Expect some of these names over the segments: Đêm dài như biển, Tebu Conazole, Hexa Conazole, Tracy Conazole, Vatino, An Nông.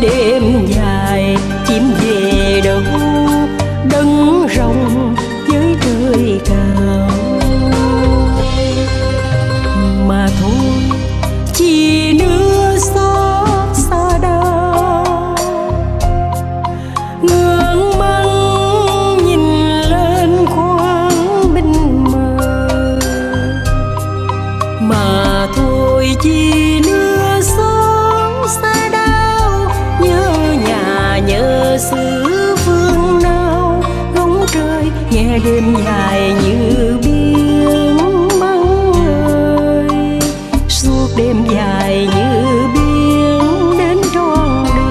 Đêm dài như biển mong ơi, suốt đêm dài như biển đến trọn đời.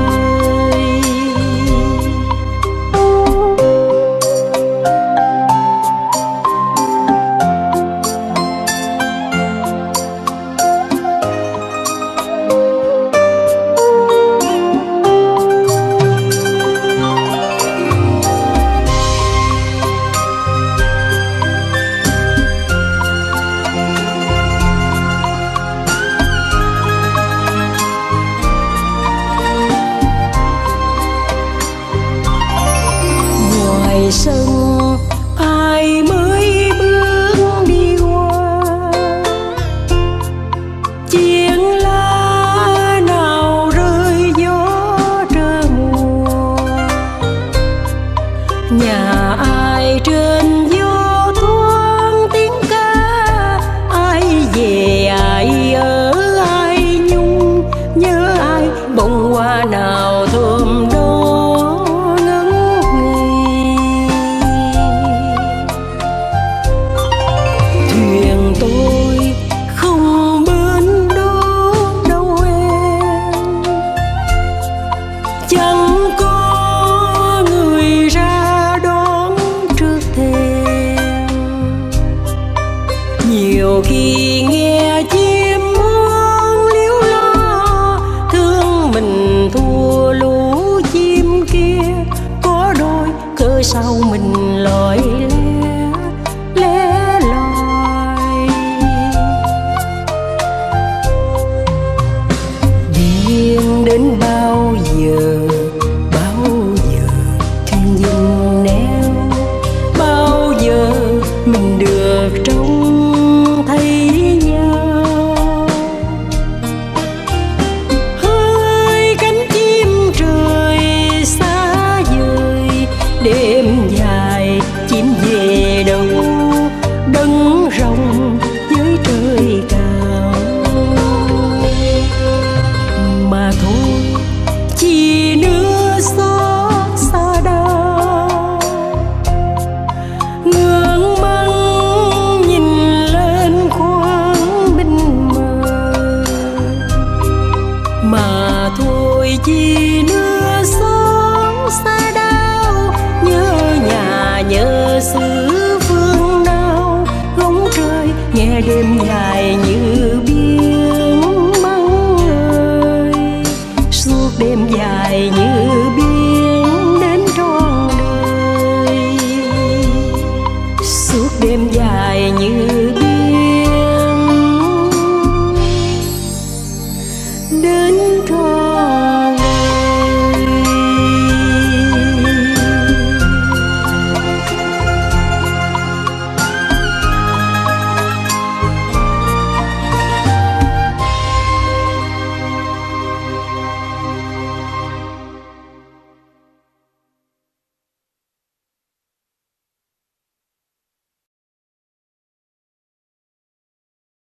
Đêm dài chim về đâu, đấng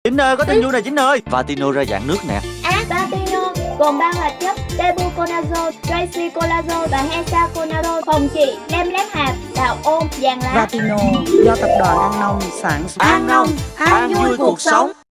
Chính ơi, có tin vui này Chính ơi. Vatino ra dạng nước nè. Vatino gồm 3 hoạt chất Tebu Conazole, Tracy Conazole và Hexa Conazole phòng trị nem lép hạt, đạo ôn, vàng lá. Vatino do tập đoàn An Nông sản xuất. An Nông, an vui cuộc sống.